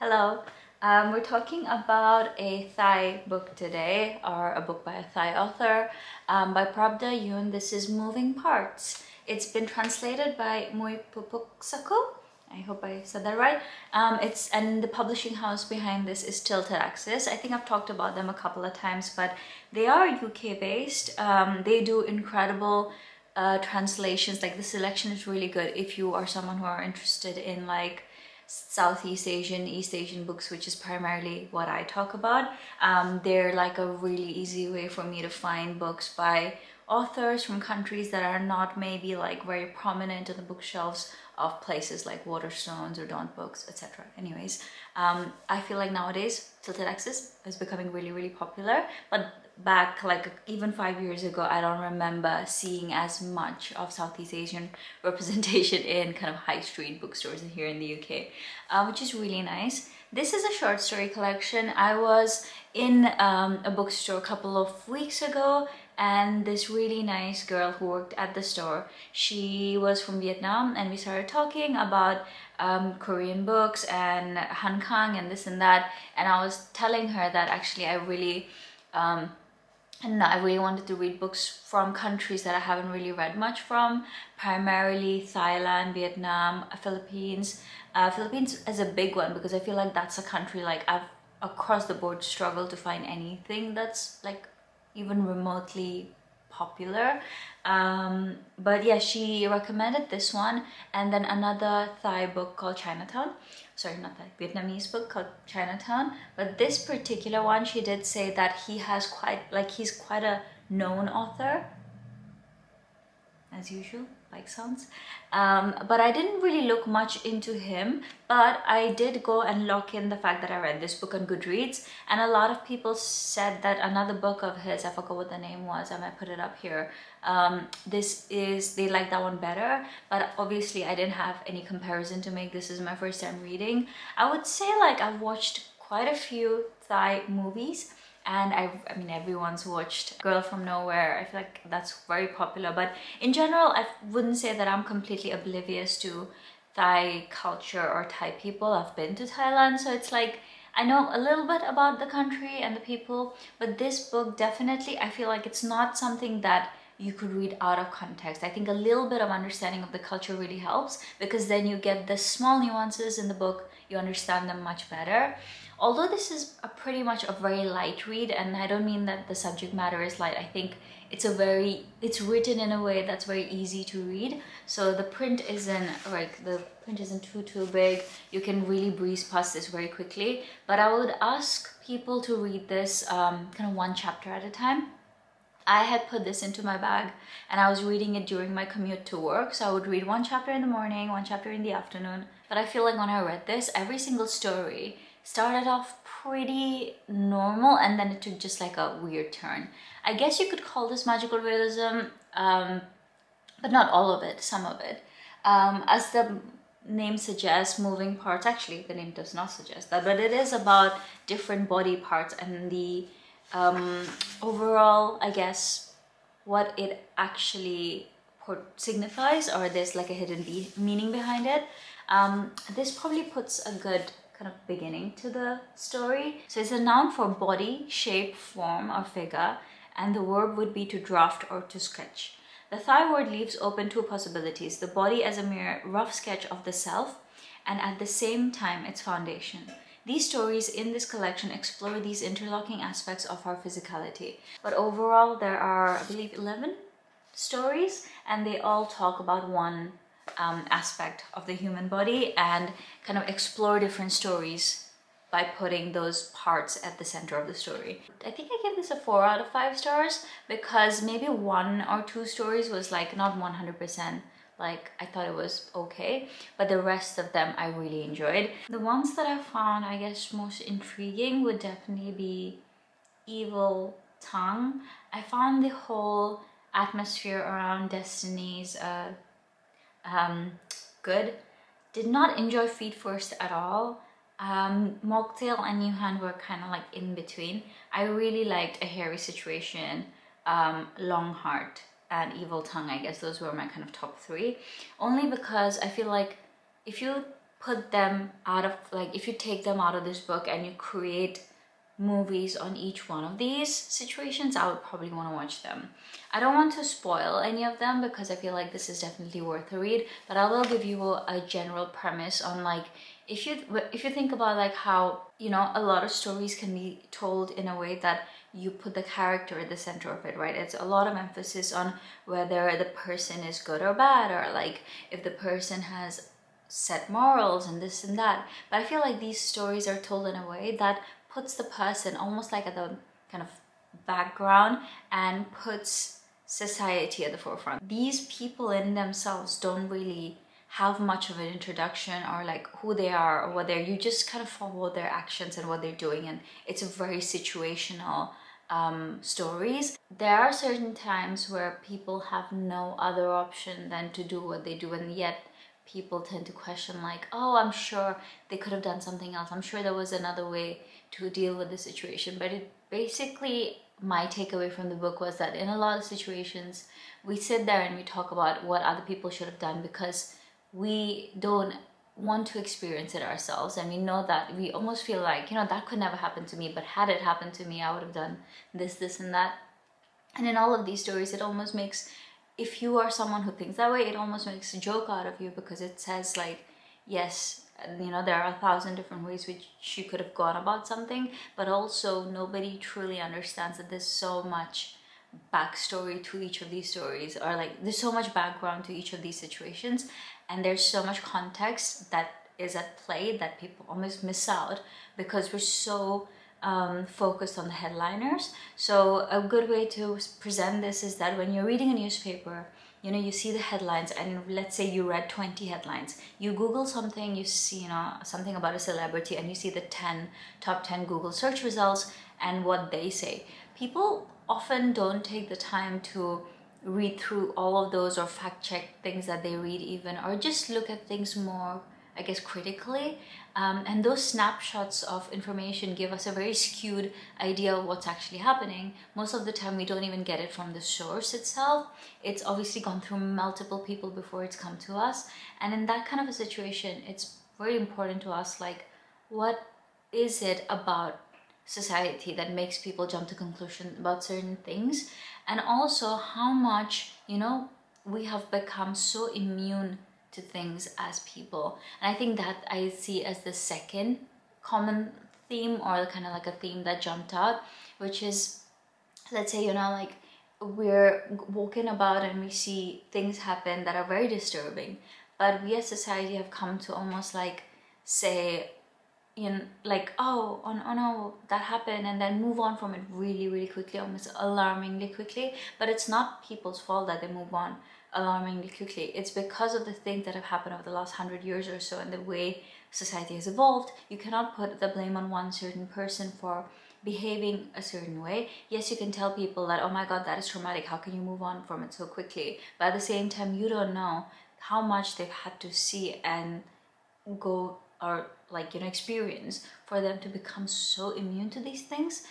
Hello, we're talking about a Thai book today, or a book by a Thai author, by Prabda Yoon. This is Moving Parts. It's been translated by Mui Pupuksaku. I hope I said that right. And the publishing house behind this is Tilted Axis. I think I've talked about them a couple of times, but they are UK based. They do incredible translations. Like, the selection is really good if you are someone who are interested in like Southeast Asian, East Asian books, which is primarily what I talk about. They're like a really easy way for me to find books by authors from countries that are not maybe like very prominent on the bookshelves of places like Waterstones or Daunt Books, etc. Anyways, I feel like nowadays Tilted Axis is becoming really popular, but back like even 5 years ago, I don't remember seeing as much of Southeast Asian representation in kind of high street bookstores here in the UK, which is really nice. This is a short story collection. I was in a bookstore a couple of weeks ago, and this really nice girl who worked at the store, she was from Vietnam, and we started talking about Korean books and Hankang and this and that, and I was telling her that actually I really wanted to read books from countries that I haven't really read much from, primarily Thailand, Vietnam, Philippines. Philippines is a big one because I feel like that's a country like I've across the board struggled to find anything that's like even remotely popular. But yeah, she recommended this one, and then another Thai book called Chinatown. Sorry, not Thai, Vietnamese book called Chinatown. But this particular one, she did say that he has he's quite a known author, as usual, like sounds. But I didn't really look much into him, but I did go and lock in the fact that I read this book on Goodreads, and a lot of people said that another book of his, I forgot what the name was, I might put it up here, they like that one better, but obviously I didn't have any comparison to make. This is my first time reading. I would say like I've watched quite a few Thai movies, and I mean, everyone's watched Girl from Nowhere. I feel like that's very popular, but in general, I wouldn't say that I'm completely oblivious to Thai culture or Thai people. I've been to Thailand, so it's like I know a little bit about the country and the people, but this book definitely, I feel like it's not something that you could read out of context. I think a little bit of understanding of the culture really helps, because then you get the small nuances in the book, you understand them much better. Although this is pretty much a very light read, and I don't mean that the subject matter is light, I think it's written in a way that's very easy to read. So the print isn't like, the print isn't too big. You can really breeze past this very quickly. But I would ask people to read this kind of one chapter at a time. I had put this into my bag and I was reading it during my commute to work. So I would read one chapter in the morning, one chapter in the afternoon. But I feel like when I read this, every single story started off pretty normal, and then it took just like a weird turn. I guess you could call this magical realism, but not all of it, some of it. As the name suggests, moving parts, actually the name does not suggest that, but it is about different body parts and the overall, I guess, what it actually signifies, or there's like a hidden meaning behind it. This probably puts a good kind of beginning to the story. So it's a noun for body, shape, form, or figure, and the verb would be to draft or to sketch. The Thai word leaves open two possibilities: the body as a mere rough sketch of the self, and at the same time its foundation. These stories in this collection explore these interlocking aspects of our physicality. But overall, there are, I believe, 11 stories, and they all talk about one aspect of the human body and kind of explore different stories by putting those parts at the center of the story. I think I gave this a 4 out of 5 stars, because maybe one or two stories was like not 100%. Like, I thought it was okay, but the rest of them I really enjoyed. The ones that I found, I guess, most intriguing would definitely be Evil Tongue. I found the whole atmosphere around Destiny's good. Did not enjoy Feed First at all. Mocktail and New Hand were kind of like in between. I really liked A Hairy Situation, Long Heart, and Evil Tongue. I guess those were my kind of top 3, only because I feel like if you put them out of, like, if you take them out of this book and you create movies on each one of these situations, I would probably want to watch them. I don't want to spoil any of them because I feel like this is definitely worth a read, but I will give you a general premise on, like, if you think about, like, how, you know, a lot of stories can be told in a way that you put the character at the center of it, right? It's a lot of emphasis on whether the person is good or bad, or like if the person has set morals and this and that. But I feel like these stories are told in a way that puts the person almost like at the kind of background and puts society at the forefront. These people in themselves don't really have much of an introduction or like who they are or what they're, you just kind of follow their actions and what they're doing, and it's a very situational stories. There are certain times where people have no other option than to do what they do, and yet people tend to question, like, oh, I'm sure they could have done something else, I'm sure there was another way to deal with the situation. But it basically, my takeaway from the book was that in a lot of situations we sit there and we talk about what other people should have done because we don't want to experience it ourselves, and we know that we almost feel like, you know, that could never happen to me, but had it happened to me I would have done this, this and that. And in all of these stories, it almost makes, if you are someone who thinks that way, it almost makes a joke out of you, because it says, like, yes, you know, there are 1,000 different ways which you could have gone about something, but also nobody truly understands that there's so much backstory to each of these stories, or like there's so much background to each of these situations, and there's so much context that is at play that people almost miss out because we're so focused on the headliners. So a good way to present this is that when you're reading a newspaper, you know, you see the headlines, and let's say you read 20 headlines, you Google something, you see, you know, something about a celebrity, and you see the top 10 Google search results and what they say. People often don't take the time to read through all of those or fact check things that they read, even, or just look at things more, I guess, critically, and those snapshots of information give us a very skewed idea of what's actually happening. Most of the time we don't even get it from the source itself. It's obviously gone through multiple people before it's come to us, and in that kind of a situation it's very important to ask, like, what is it about society that makes people jump to conclusions about certain things, and also how much, you know, we have become so immune to things as people. And I think that I see as the second common theme, or kind of like a theme that jumped out, which is, let's say, you know, like we're walking about and we see things happen that are very disturbing, but we as society have come to almost like say, you know, like, oh no, that happened, and then move on from it really quickly, almost alarmingly quickly. But it's not people's fault that they move on alarmingly quickly. It's because of the things that have happened over the last 100 years or so, and the way society has evolved. You cannot put the blame on one certain person for behaving a certain way. Yes, you can tell people that, oh my god, that is traumatic, how can you move on from it so quickly? But at the same time, you don't know how much they've had to see and go, or like, you know, experience for them to become so immune to these things.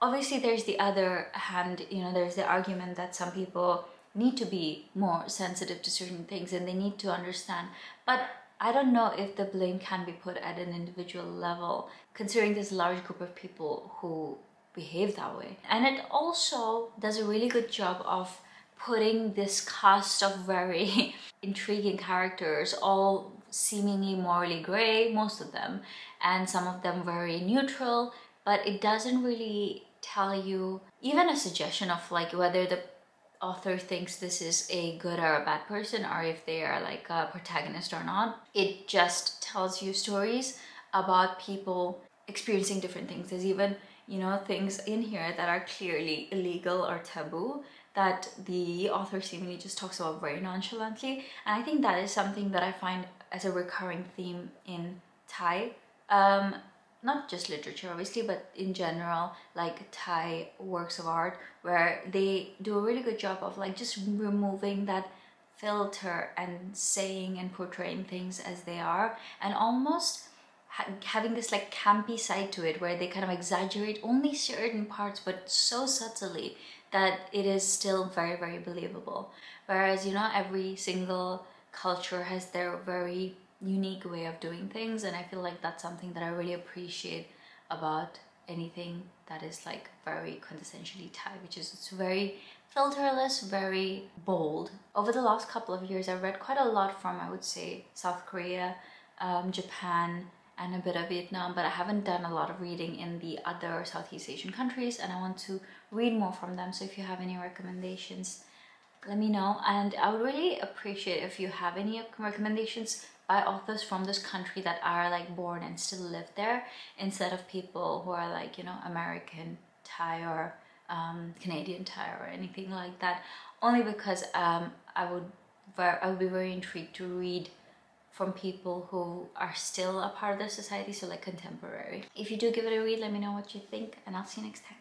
Obviously there's the other hand, you know, there's the argument that some people need to be more sensitive to certain things and they need to understand, but I don't know if the blame can be put at an individual level, considering this large group of people who behave that way. And it also does a really good job of putting this cast of very intriguing characters, all seemingly morally gray, most of them, and some of them very neutral, but it doesn't really tell you even a suggestion of like whether the author thinks this is a good or a bad person, or if they are like a protagonist or not. It just tells you stories about people experiencing different things. There's even, you know, things in here that are clearly illegal or taboo that the author seemingly just talks about very nonchalantly. And I think that is something that I find as a recurring theme in Thai, not just literature obviously, but in general, like Thai works of art, where they do a really good job of like just removing that filter and saying and portraying things as they are, and almost having this like campy side to it, where they kind of exaggerate only certain parts but so subtly that it is still very believable. Whereas, you know, every single culture has their very unique way of doing things, and I feel like that's something that I really appreciate about anything that is like very quintessentially Thai, which is it's very filterless, very bold. Over the last couple of years, I've read quite a lot from, I would say, South Korea, Japan, and a bit of Vietnam, but I haven't done a lot of reading in the other Southeast Asian countries, and I want to read more from them. So if you have any recommendations, let me know. And I would really appreciate if you have any recommendations by authors from this country that are like born and still live there, instead of people who are like, you know, American Thai or Canadian Thai or anything like that, only because I would be very intrigued to read from people who are still a part of their society, so like contemporary. If you do give it a read, let me know what you think, and I'll see you next time.